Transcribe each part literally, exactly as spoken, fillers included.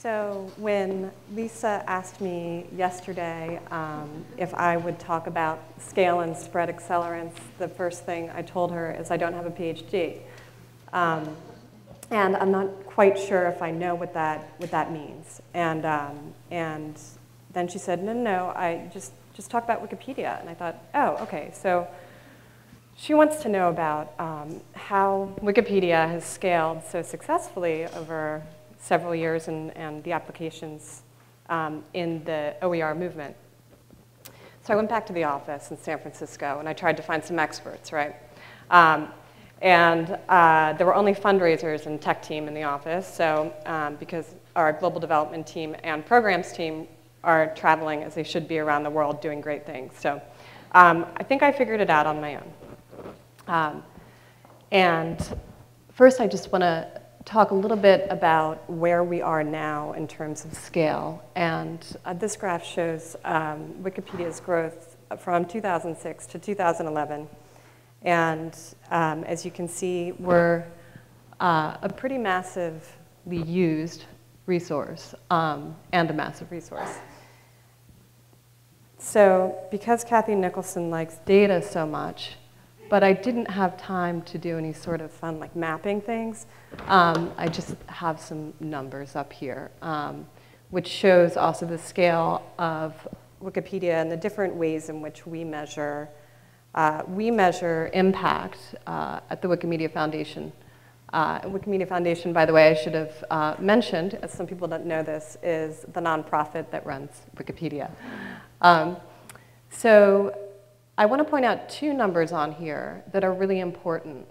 So when Lisa asked me yesterday um, if I would talk about scale and spread accelerants, the first thing I told her is I don't have a PhD. Um, and I'm not quite sure if I know what that, what that means. And, um, and then she said, no, no, no, I just, just talk about Wikipedia. And I thought, oh, okay. So she wants to know about um, how Wikipedia has scaled so successfully over several years and, and the applications um, in the O E R movement. So I went back to the office in San Francisco and I tried to find some experts, right? Um, and uh, there were only fundraisers and tech team in the office, so um, because our global development team and programs team are traveling as they should be around the world doing great things. So um, I think I figured it out on my own. Um, and first I just want to talk a little bit about where we are now in terms of scale. And uh, this graph shows um, Wikipedia's growth from two thousand six to two thousand eleven. And um, as you can see, we're uh, a pretty massively used resource um, and a massive resource. So because Cathy Nicholson likes data so much, but I didn't have time to do any sort of fun, like mapping things. Um, I just have some numbers up here, um, which shows also the scale of Wikipedia and the different ways in which we measure uh, we measure impact uh, at the Wikimedia Foundation. Uh, Wikimedia Foundation, by the way, I should have uh, mentioned, as some people don't know this, is the nonprofit that runs Wikipedia. Um, so. I want to point out two numbers on here that are really important.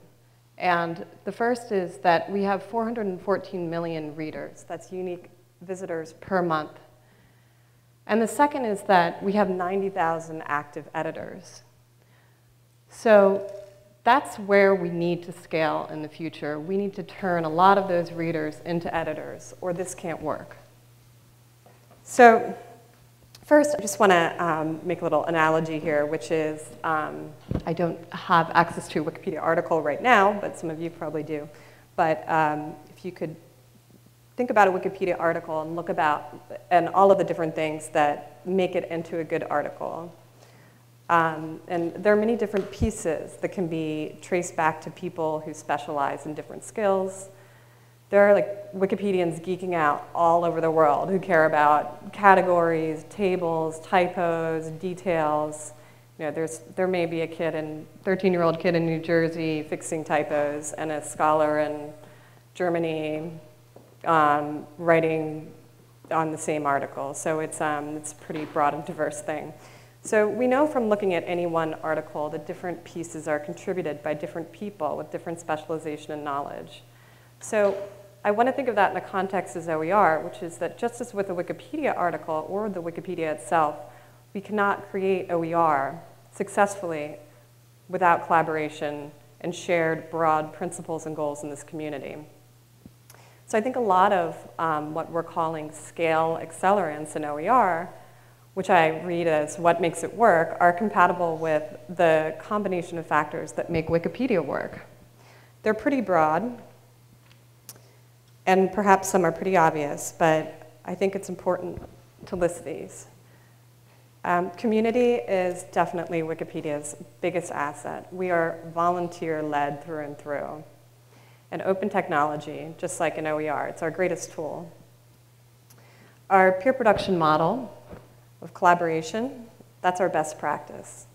And the first is that we have four hundred fourteen million readers. That's unique visitors per month. And the second is that we have ninety thousand active editors. So that's where we need to scale in the future. We need to turn a lot of those readers into editors, or this can't work. So first, I just want to um, make a little analogy here, which is um, I don't have access to a Wikipedia article right now, but some of you probably do. But um, if you could think about a Wikipedia article and look about and all of the different things that make it into a good article. Um, and there are many different pieces that can be traced back to people who specialize in different skills. There are like Wikipedians geeking out all over the world who care about categories, tables, typos, details. You know, there's, there may be a kid, in, thirteen-year-old kid in New Jersey fixing typos, and a scholar in Germany um, writing on the same article. So it's, um, it's a pretty broad and diverse thing. So we know from looking at any one article that different pieces are contributed by different people with different specialization and knowledge. So I want to think of that in the context as O E R, which is that just as with a Wikipedia article or the Wikipedia itself, we cannot create O E R successfully without collaboration and shared broad principles and goals in this community. So I think a lot of um, what we're calling scale accelerants in O E R, which I read as what makes it work, are compatible with the combination of factors that make Wikipedia work. They're pretty broad. And perhaps some are pretty obvious, but I think it's important to list these. Um, community is definitely Wikipedia's biggest asset. We are volunteer-led through and through. And open technology, just like in O E R, it's our greatest tool. Our peer production model of collaboration, that's our best practice.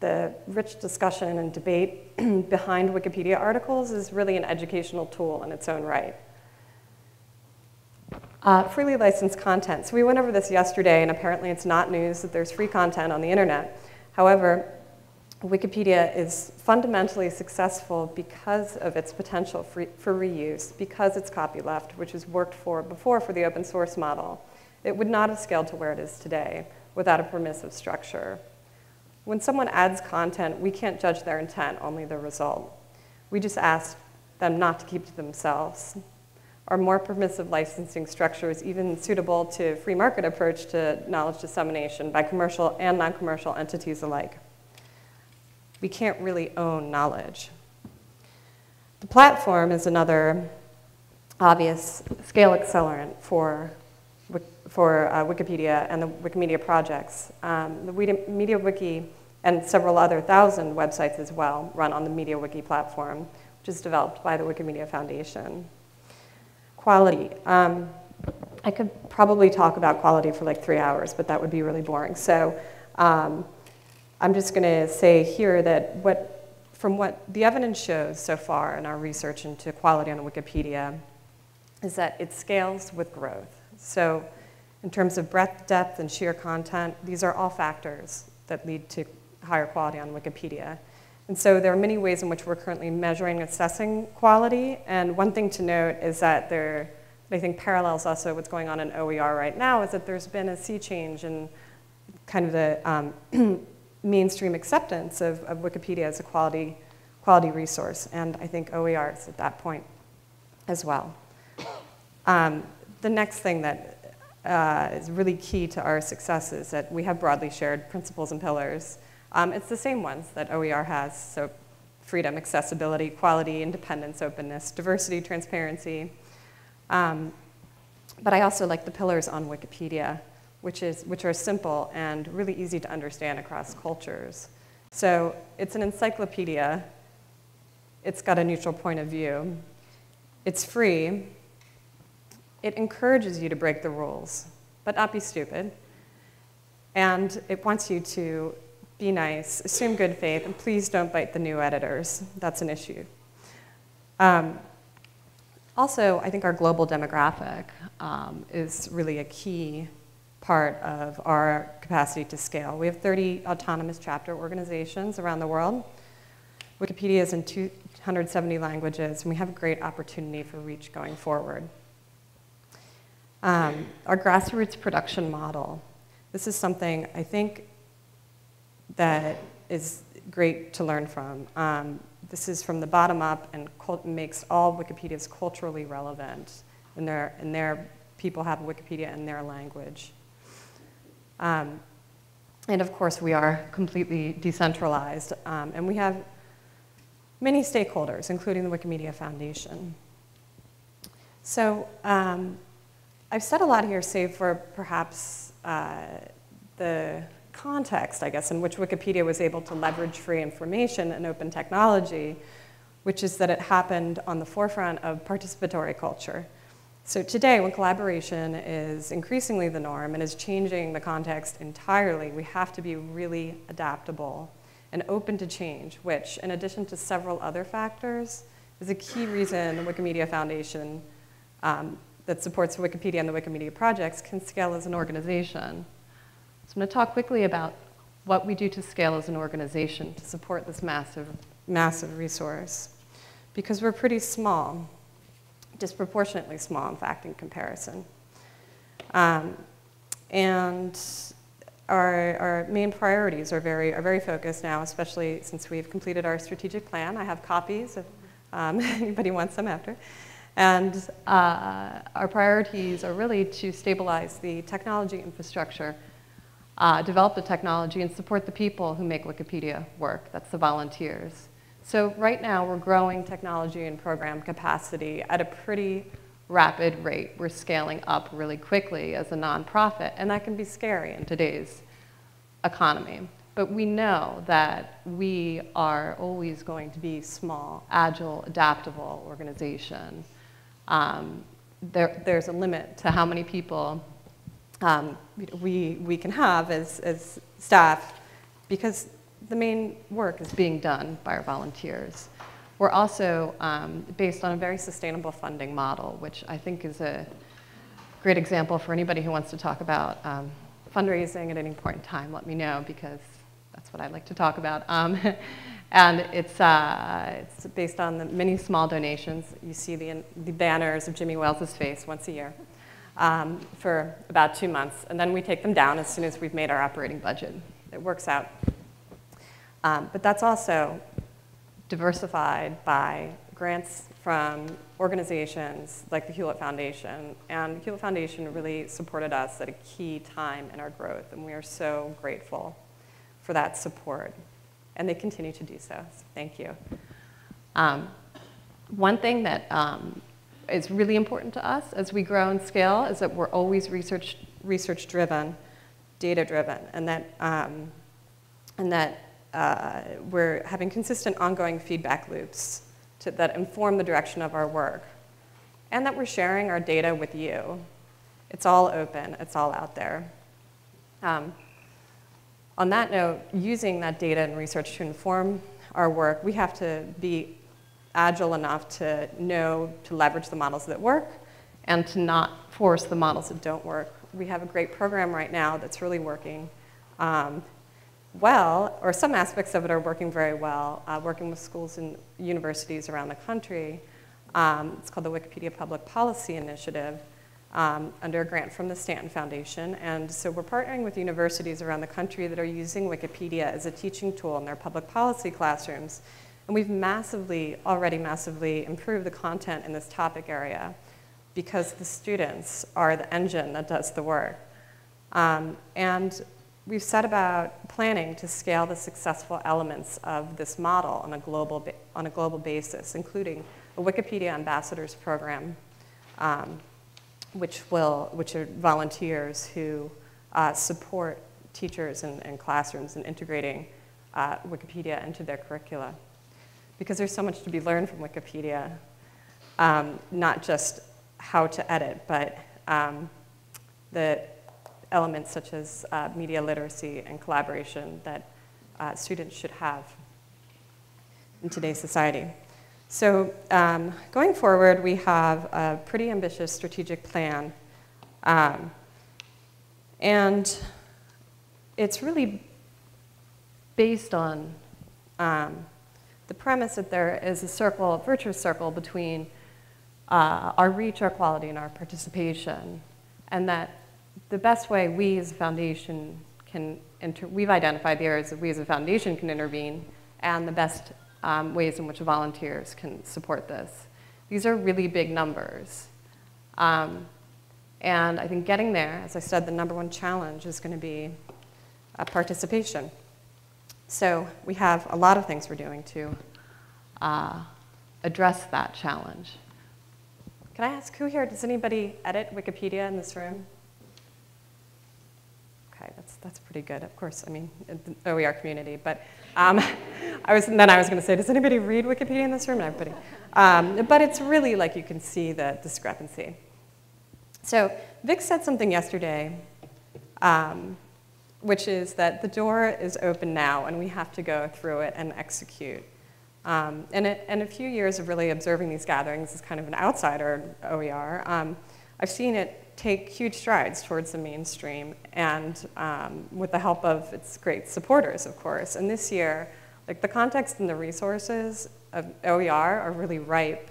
The rich discussion and debate behind Wikipedia articles is really an educational tool in its own right. Uh, freely licensed content. So we went over this yesterday, and apparently it's not news that there's free content on the internet. However, Wikipedia is fundamentally successful because of its potential for, for reuse, because it's copyleft, which was worked for before for the open source model. It would not have scaled to where it is today without a permissive structure. When someone adds content, we can't judge their intent, only the result. We just ask them not to keep to themselves. Our more permissive licensing structure is even suitable to free market approach to knowledge dissemination by commercial and non-commercial entities alike. We can't really own knowledge. The platform is another obvious scale accelerant for, for uh, Wikipedia and the Wikimedia projects. Um, the MediaWiki and several other thousand websites as well run on the MediaWiki platform, which is developed by the Wikimedia Foundation. Quality. Um, I could probably talk about quality for like three hours, but that would be really boring. So um, I'm just gonna say here that what, from what the evidence shows so far in our research into quality on Wikipedia is that it scales with growth. So in terms of breadth, depth, and sheer content, these are all factors that lead to higher quality on Wikipedia. And so there are many ways in which we're currently measuring and assessing quality. And one thing to note is that there, I think parallels also what's going on in O E R right now, is that there's been a sea change in kind of the um, mainstream acceptance of, of Wikipedia as a quality, quality resource. And I think O E R is at that point as well. Um, the next thing that uh, is really key to our success is that we have broadly shared principles and pillars. Um, it's the same ones that O E R has, so freedom, accessibility, quality, independence, openness, diversity, transparency. Um, but I also like the pillars on Wikipedia, which, is, which are simple and really easy to understand across cultures. So it's an encyclopedia. It's got a neutral point of view. It's free. It encourages you to break the rules, but not be stupid. And it wants you to be nice, assume good faith, and please don't bite the new editors. That's an issue. Um, Also, I think our global demographic um, is really a key part of our capacity to scale. We have thirty autonomous chapter organizations around the world. Wikipedia is in two hundred seventy languages, and we have a great opportunity for reach going forward. Um, our grassroots production model. This is something I think that is great to learn from. Um, This is from the bottom up and makes all Wikipedias culturally relevant, and their, and their people have Wikipedia in their language. Um, and of course, we are completely decentralized, um, and we have many stakeholders, including the Wikimedia Foundation. So um, I've said a lot here, save for perhaps uh, the context, I guess, in which Wikipedia was able to leverage free information and open technology, which is that it happened on the forefront of participatory culture. So today, when collaboration is increasingly the norm and is changing the context entirely, we have to be really adaptable and open to change, which, in addition to several other factors, is a key reason the Wikimedia Foundation um, that supports Wikipedia and the Wikimedia projects can scale as an organization. So I'm going to talk quickly about what we do to scale as an organization to support this massive, massive resource, because we're pretty small, disproportionately small, in fact, in comparison. Um, and our, our main priorities are very, are very focused now, especially since we've completed our strategic plan. I have copies if um, anybody wants them after. And uh, our priorities are really to stabilize the technology infrastructure, Uh, develop the technology, and support the people who make Wikipedia work. That's the volunteers. So right now, we're growing technology and program capacity at a pretty rapid rate. We're scaling up really quickly as a nonprofit, and that can be scary in today's economy. But we know that we are always going to be small, agile, adaptable organization. Um, there, there's a limit to how many people Um, we, we can have as, as staff, because the main work is being done by our volunteers. We're also um, based on a very sustainable funding model, which I think is a great example for anybody who wants to talk about um, fundraising at any point in time. Let me know, because that's what I like to talk about. Um, and it's, uh, it's based on the many small donations. You see the, the banners of Jimmy Wales' face once a year. Um, for about two months, and then we take them down as soon as we've made our operating budget. It works out. Um, but that's also diversified by grants from organizations like the Hewlett Foundation, and the Hewlett Foundation really supported us at a key time in our growth, and we are so grateful for that support, and they continue to do so, so thank you. Um, one thing that um, is really important to us as we grow and scale is that we're always research, research-driven, data-driven, and that, um, and that uh, we're having consistent ongoing feedback loops to, that inform the direction of our work, and that we're sharing our data with you. It's all open, it's all out there. Um, on that note, using that data and research to inform our work, we have to be agile enough to know to leverage the models that work and to not force the models that don't work. We have a great program right now that's really working um, well, or some aspects of it are working very well, uh, working with schools and universities around the country. Um, it's called the Wikipedia Public Policy Initiative um, under a grant from the Stanton Foundation. And so we're partnering with universities around the country that are using Wikipedia as a teaching tool in their public policy classrooms. And we've massively, already massively improved the content in this topic area because the students are the engine that does the work. Um, and we've set about planning to scale the successful elements of this model on a global, on a global basis, including a Wikipedia Ambassadors Program, um, which, will, which are volunteers who uh, support teachers and, and classrooms in integrating uh, Wikipedia into their curricula. Because there's so much to be learned from Wikipedia, um, not just how to edit, but um, the elements such as uh, media literacy and collaboration that uh, students should have in today's society. So um, going forward, we have a pretty ambitious strategic plan. Um, and it's really based on um, the premise that there is a circle, a virtuous circle between uh, our reach, our quality, and our participation, and that the best way we as a foundation can, inter we've identified the areas that we as a foundation can intervene, and the best um, ways in which volunteers can support this. These are really big numbers. Um, and I think getting there, as I said, the number one challenge is gonna be uh, participation. So we have a lot of things we're doing to uh, address that challenge. Can I ask who here, does anybody edit Wikipedia in this room? Okay, that's, that's pretty good, of course. I mean, the O E R community, but um, I was, and then I was gonna say, does anybody read Wikipedia in this room? Everybody. Um, but it's really like you can see the discrepancy. So Vic said something yesterday. Um, which is that the door is open now and we have to go through it and execute. Um, and, it, and a few years of really observing these gatherings as kind of an outsider O E R, um, I've seen it take huge strides towards the mainstream and um, with the help of its great supporters, of course. And this year, like the context and the resources of O E R are really ripe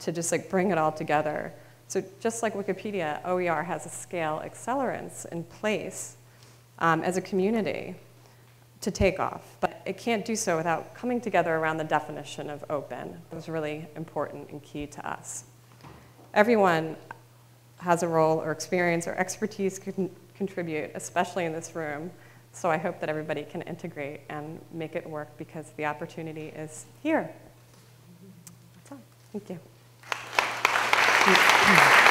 to just like bring it all together. So just like Wikipedia, O E R has a scale accelerants in place Um, as a community to take off, but it can't do so without coming together around the definition of open. That was really important and key to us. Everyone has a role or experience or expertise can contribute, especially in this room, so I hope that everybody can integrate and make it work because the opportunity is here. That's all. Thank you.